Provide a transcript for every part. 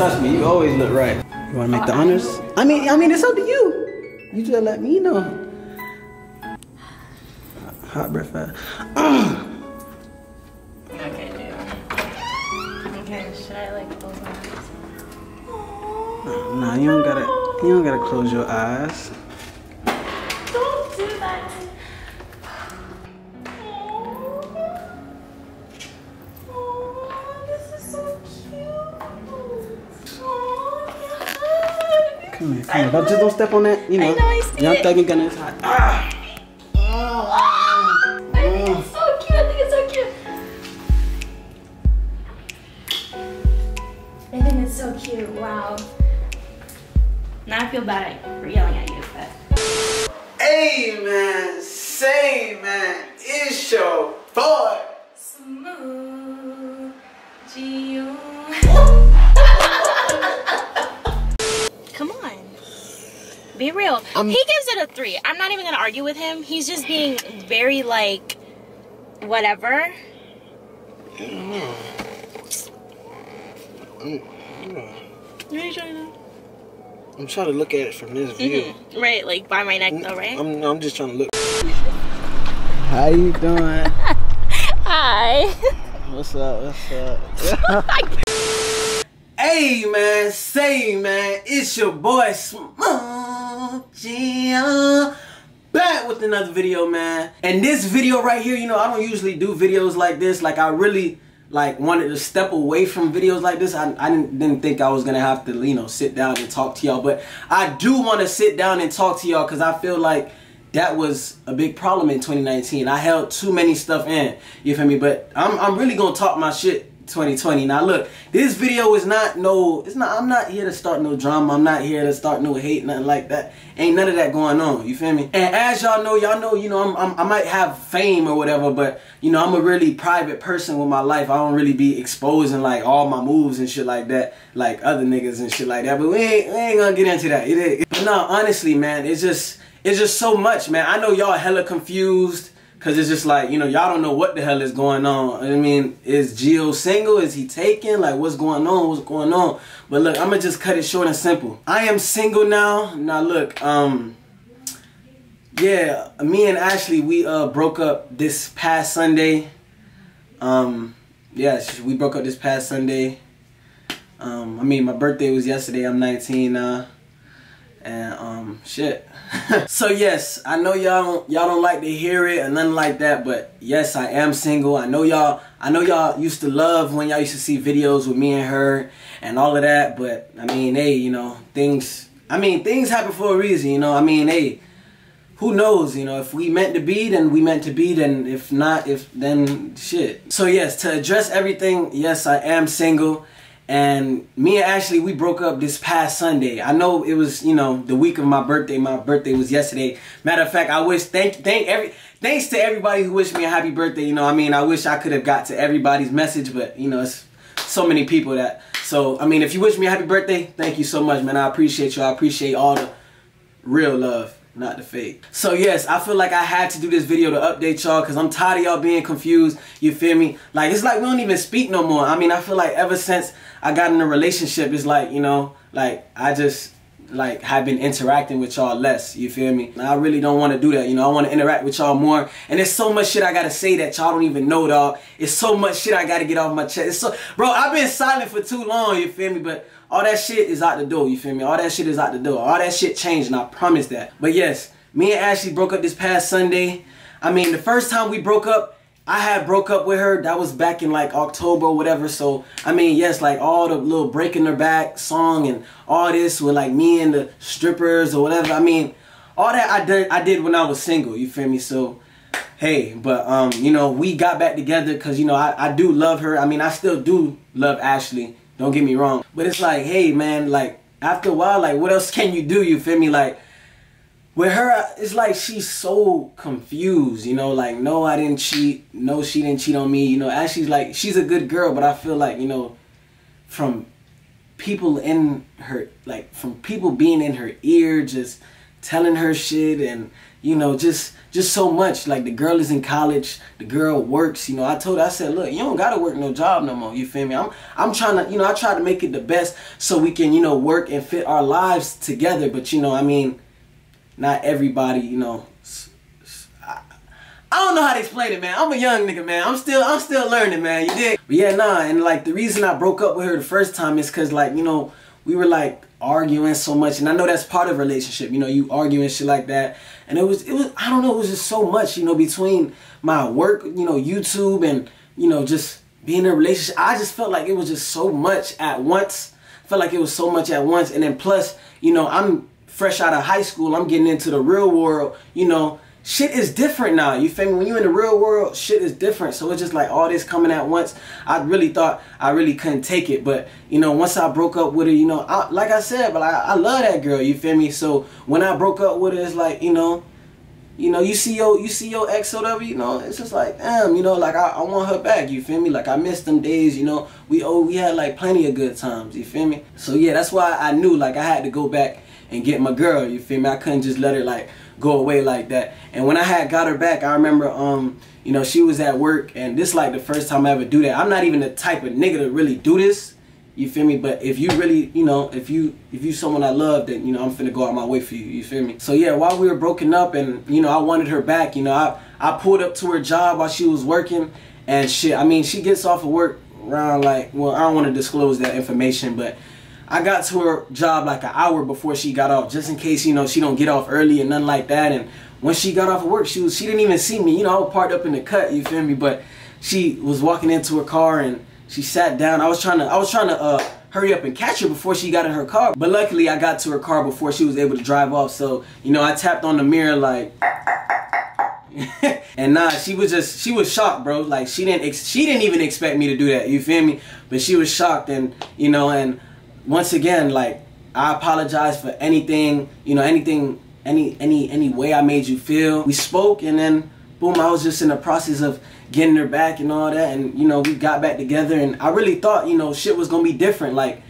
Trust me, you always look right. You want to make the honors? I mean, it's up to you. You just let me know. Hot breath out. Okay, dude. Okay, should I like close my eyes? Nah, you don't gotta close your eyes. Don't do that. Oh, this is so cute. Oh, yeah. Come here. But just don't step on that, you know. I know, I see it. Young Thug gun is hot. So cute, wow. Now I feel bad for yelling at you, but. Hey man, say man, it's your boy. SmoothGio. Come on, be real. He gives it a 3. I'm not even gonna argue with him. He's just being very like, whatever. I don't know. I'm trying to look at it from this view. Right, like by my neck though, right? I'm just trying to look. How you doing? Hi. What's up, Hey man, say man, it's your boy SmoothGio. Back with another video, man. And this video right here, you know, I don't usually do videos like this. Like I really wanted to step away from videos like this. I didn't think I was gonna have to, you know, sit down and talk to y'all, but I do want to sit down and talk to y'all because I feel like that was a big problem in 2019. I held too many stuff in, you feel me? But I'm really gonna talk my shit 2020. Now look, this video is not I'm not here to start no drama. I'm not here to start no hate, nothing like that. Ain't none of that going on, you feel me? And as y'all know, you know, I might have fame or whatever, but you know, I'm a really private person with my life. I don't really be exposing like all my moves and shit like that, like other niggas and shit like that. But we ain't gonna get into that. But no, honestly, man, it's just so much, man. I know y'all hella confused. Cause it's just like, you know, y'all don't know what the hell is going on. I mean, is Gio single? Is he taken? Like, what's going on? What's going on? But look, I'ma just cut it short and simple. I am single now. Now look, yeah, me and Ashley, we broke up this past Sunday. Yeah, we broke up this past Sunday. I mean, my birthday was yesterday. I'm 19 now. And shit. So yes, I know y'all don't like to hear it and nothing like that, but yes, I am single. I know y'all used to love when y'all used to see videos with me and her and all of that, but I mean, hey, you know, things happen for a reason, you know. I mean, hey, who knows, you know, if we meant to be, then we meant to be, then if not, then shit. So yes, to address everything, yes, I am single. And me and Ashley, we broke up this past Sunday. I know it was, you know, the week of my birthday. My birthday was yesterday. Matter of fact, I wish, thanks to everybody who wished me a happy birthday. You know, I mean, I wish I could have got to everybody's message, but, you know, it's so many people that. So, I mean, if you wish me a happy birthday, thank you so much, man. I appreciate you. I appreciate all the real love, not the fake. So yes, I feel like I had to do this video to update y'all because I'm tired of y'all being confused, you feel me? Like, it's like we don't even speak no more. I mean, I feel like ever since I got in a relationship, it's like, you know, like I just like have been interacting with y'all less, you feel me? And I really don't want to do that, you know. I want to interact with y'all more, and there's so much shit I gotta say that y'all don't even know, dog. It's so much shit I gotta get off my chest. It's so, bro, I've been silent for too long, you feel me? But all that shit is out the door, you feel me? All that shit is out the door. All that shit changed, and I promise that. But yes, me and Ashley broke up this past Sunday. I mean, the first time we broke up, I had broke up with her. That was back in like October or whatever. So, I mean, yes, like all the little Breaking Her Back song and all this with like me and the strippers or whatever. I mean, all that I did when I was single, you feel me? So, hey, but, you know, we got back together because, you know, I do love her. I mean, I still do love Ashley. Don't get me wrong, but it's like, hey man, like after a while, like what else can you do? You feel me? Like with her, it's like she's so confused, you know. Like no, I didn't cheat. No, she didn't cheat on me. You know, Ashley's like she's a good girl, but I feel like, you know, from people being in her ear, just telling her shit, and you know, just so much. Like, the girl is in college, the girl works, you know. I told her, I said, look, you don't gotta work no job no more, you feel me? I'm trying to, you know, I try to make it the best so we can, you know, work and fit our lives together. But, you know, I mean, not everybody, you know, I don't know how to explain it, man. I'm a young nigga, man. I'm still learning, man, you dig? But yeah, nah, and like, the reason I broke up with her the first time is cause, like, you know, we were like arguing so much, and I know that's part of a relationship, you know, you arguing shit like that. And it was I don't know, it was just so much, you know, between my work, you know, YouTube, and, you know, just being in a relationship. I just felt like it was just so much at once. I felt like it was so much at once. And then plus, you know, I'm fresh out of high school, I'm getting into the real world, you know. Shit is different now, you feel me? When you're in the real world, shit is different. So it's just like all this coming at once. I really thought I really couldn't take it. But, you know, once I broke up with her, you know, like I said, but I love that girl, you feel me? So when I broke up with her, it's like, you know, you see your ex or whatever, you know, it's just like, damn, you know, like I want her back, you feel me? Like, I miss them days, you know. We had like plenty of good times, you feel me? So yeah, that's why I knew, like, I had to go back and get my girl, you feel me? I couldn't just let her like go away like that. And when I had got her back, I remember, you know, she was at work, and this like the first time I ever do that. I'm not even the type of nigga to really do this, you feel me? But if you really, you know, if you someone I love, then, you know, I'm finna go out my way for you, you feel me? So yeah, while we were broken up, and, you know, I wanted her back, you know, I pulled up to her job while she was working, and shit, I mean, she gets off of work around like, well, I don't want to disclose that information, but I got to her job like an hour before she got off, just in case, you know, she don't get off early and nothing like that. And when she got off of work, she didn't even see me. You know, I was parked up in the cut, you feel me? But she was walking into her car, and she sat down. I was trying to hurry up and catch her before she got in her car. But luckily, I got to her car before she was able to drive off. So, you know, I tapped on the mirror like, and nah, she was shocked, bro. Like, she didn't even expect me to do that, you feel me? But she was shocked, and, you know, and once again, like, I apologize for anything, you know, any way I made you feel. We spoke, and then boom, I was just in the process of getting her back and all that, and, you know, we got back together, and I really thought, you know, shit was gonna be different. Like,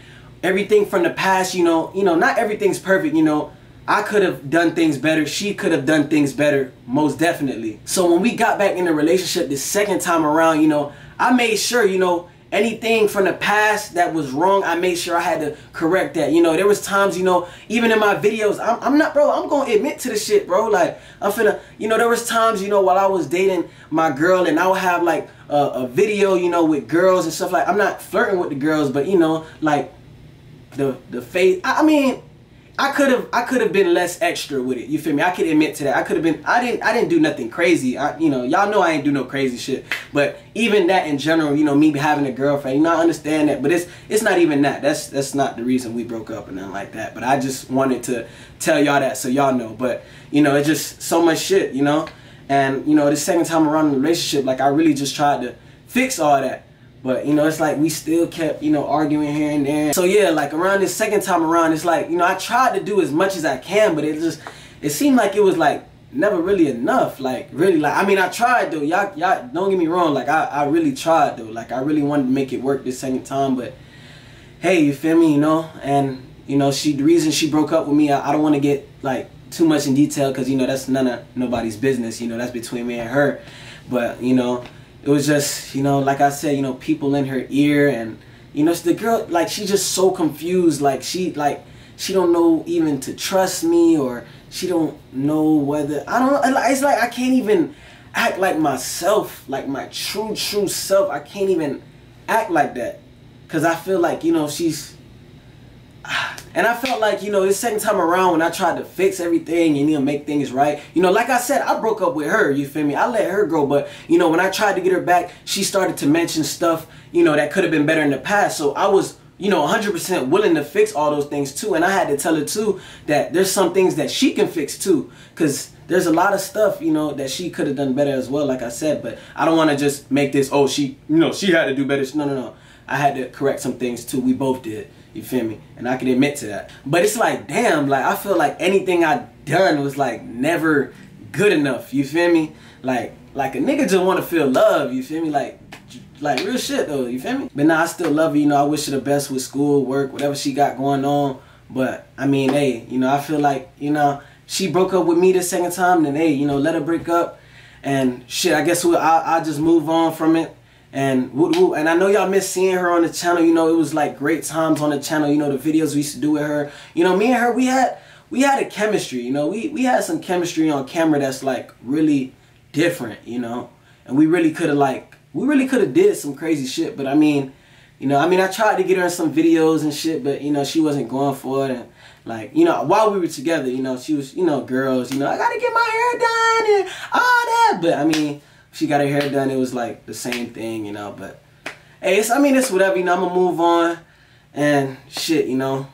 everything from the past, you know, not everything's perfect, you know. I could have done things better. She could have done things better, most definitely. So when we got back in the relationship the second time around, you know, I made sure, you know, anything from the past that was wrong, I made sure I had to correct that. You know, there was times, you know, even in my videos, I'm not, bro, I'm gonna admit to the shit, bro. Like, I'm finna, you know, there was times, you know, while I was dating my girl, and I would have like a video, you know, with girls and stuff. Like, I'm not flirting with the girls, but, you know, like the face, I mean, I could have been less extra with it, you feel me? I could admit to that. I didn't do nothing crazy. You know, y'all know I ain't do no crazy shit. But even that in general, you know, me having a girlfriend, you know, I understand that. But it's not even that. That's not the reason we broke up and nothing like that. But I just wanted to tell y'all that so y'all know. But, you know, it's just so much shit, you know? And, you know, the second time around in the relationship, like, I really just tried to fix all that. But, you know, it's like we still kept, you know, arguing here and there. So yeah, like, around this second time around, it's like, you know, I tried to do as much as I can, but it seemed like it was like never really enough. Like, really, like, I mean, I tried though. Y'all don't get me wrong. Like, I really tried though. Like, I really wanted to make it work this second time, but hey, you feel me, you know? And, you know, the reason she broke up with me, I don't want to get like too much in detail, because, you know, that's none of nobody's business. You know, that's between me and her. But, you know, it was just, you know, like I said, you know, people in her ear, and, you know, the girl, like, she's just so confused. Like, she don't know even to trust me, or she don't know whether, I don't know, it's like I can't even act like myself, like my true self. I can't even act like that, because I feel like, you know, she's, and I felt like, you know, this second time around when I tried to fix everything and, you know, make things right, you know, like I said, I broke up with her, you feel me? I let her go, but, you know, when I tried to get her back, she started to mention stuff, you know, that could have been better in the past. So I was, you know, 100% willing to fix all those things too, and I had to tell her too that there's some things that she can fix too, because there's a lot of stuff, you know, that she could have done better as well, like I said. But I don't want to just make this, oh, she, you know, she had to do better. No, I had to correct some things too. We both did. You feel me? And I can admit to that. But it's like, damn, like, I feel like anything I done was like never good enough. You feel me? Like a nigga just want to feel love. You feel me? Like real shit though. You feel me? But nah, I still love her. You know, I wish her the best with school, work, whatever she got going on. But I mean, hey, you know, I feel like, you know, she broke up with me the second time, then hey, you know, let her break up, and shit, I guess I'll just move on from it. And and I know y'all miss seeing her on the channel. You know, it was like great times on the channel. You know, the videos we used to do with her. You know, me and her, we had a chemistry. You know, we had some chemistry on camera that's like really different. You know, and we really could have did some crazy shit. But I mean, you know, I tried to get her in some videos and shit, but you know, she wasn't going for it. And like, you know, while we were together, you know, she was, you know, girls, you know, I gotta get my hair done and all that. But I mean, she got her hair done, it was like the same thing, you know, but hey, it's, I mean, it's whatever, you know, I'm gonna move on and shit, you know.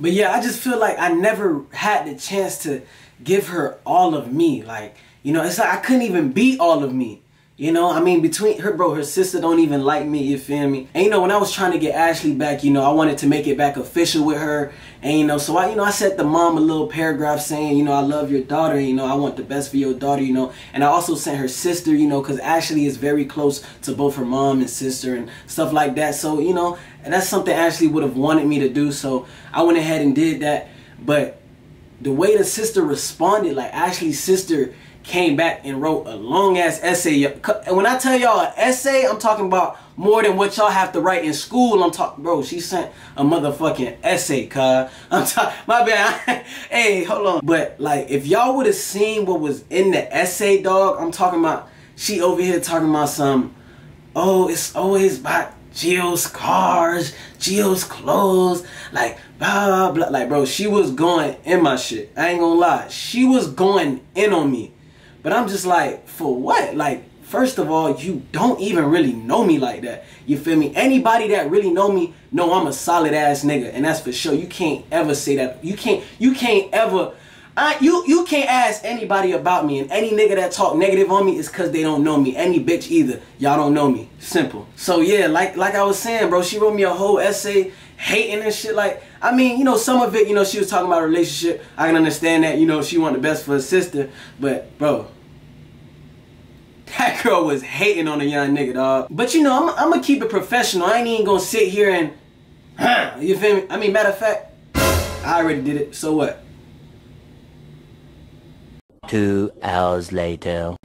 But yeah, I just feel like I never had the chance to give her all of me. Like, you know, it's like I couldn't even be all of me, you know. I mean, between her, bro, her sister don't even like me, you feel me? And you know, when I was trying to get Ashley back, you know, I wanted to make it back official with her. And you know, so I sent the mom a little paragraph saying, you know, I love your daughter, you know, I want the best for your daughter, you know. And I also sent her sister, you know, because Ashley is very close to both her mom and sister and stuff like that. So, you know, and that's something Ashley would have wanted me to do. So I went ahead and did that. But the way the sister responded, like Ashley's sister came back and wrote a long-ass essay. And when I tell y'all an essay, I'm talking about more than what y'all have to write in school. I'm talking, bro, she sent a motherfucking essay, cuz. I'm talking, my bad. Hey, hold on. But, like, if y'all would have seen what was in the essay, dog, I'm talking about, she over here talking about some, oh, it's always about Gio's cars, Gio's clothes, like, blah, blah, blah. Like, bro, she was going in my shit. I ain't gonna lie. She was going in on me. But I'm just like, for what? Like, first of all, you don't even really know me like that. You feel me? Anybody that really know me know I'm a solid ass nigga, and that's for sure. You can't ever say that. You can't ever. You can't ask anybody about me, and any nigga that talk negative on me is cause they don't know me. Any bitch either. Y'all don't know me. Simple. So yeah, like I was saying, bro, she wrote me a whole essay hating and shit. Like, I mean, you know, some of it, you know, she was talking about a relationship. I can understand that. You know, she wanted the best for her sister, but bro, that girl was hating on a young nigga, dog. But you know, I'm gonna keep it professional. I ain't even gonna sit here and, you feel me? I mean, matter of fact, I already did it. So what? 2 hours later.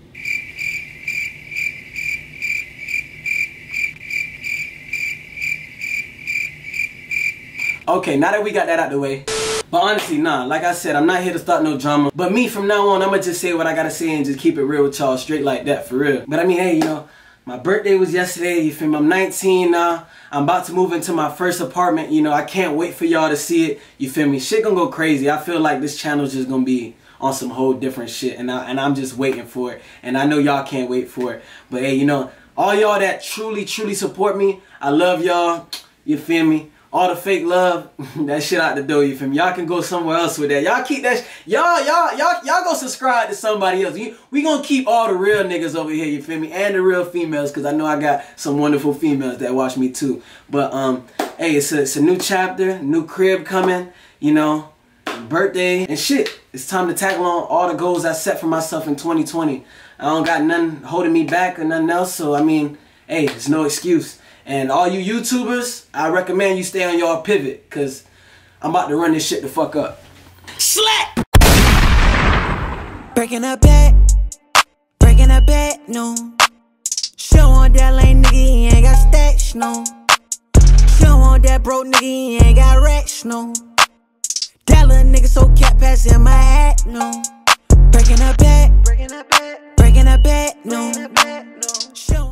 Okay, now that we got that out the way. But honestly, nah, like I said, I'm not here to start no drama. But me, from now on, I'ma just say what I gotta say and just keep it real with y'all, straight like that, for real. But I mean, hey, you know, my birthday was yesterday, you feel me? I'm 19 now. I'm about to move into my first apartment, you know, I can't wait for y'all to see it, you feel me? Shit gonna go crazy. I feel like this channel's just gonna be on some whole different shit, and I'm just waiting for it. And I know y'all can't wait for it. But hey, you know, all y'all that truly, truly support me, I love y'all, you feel me? All the fake love, that shit out the door, you feel me? Y'all can go somewhere else with that. Y'all keep that, y'all go subscribe to somebody else. We gonna keep all the real niggas over here, you feel me? And the real females, cause I know I got some wonderful females that watch me too. But hey, it's a new chapter, new crib coming, you know, birthday and shit. It's time to tackle on all the goals I set for myself in 2020. I don't got nothing holding me back or nothing else, so I mean, hey, it's no excuse. And all you YouTubers, I recommend you stay on y'all pivot, cause I'm about to run this shit the fuck up. Slap! Breaking a back, no. Show on that lame nigga, he ain't got stacks, no. Show on that broke nigga, he ain't got racks, no. That little nigga so cat pass in my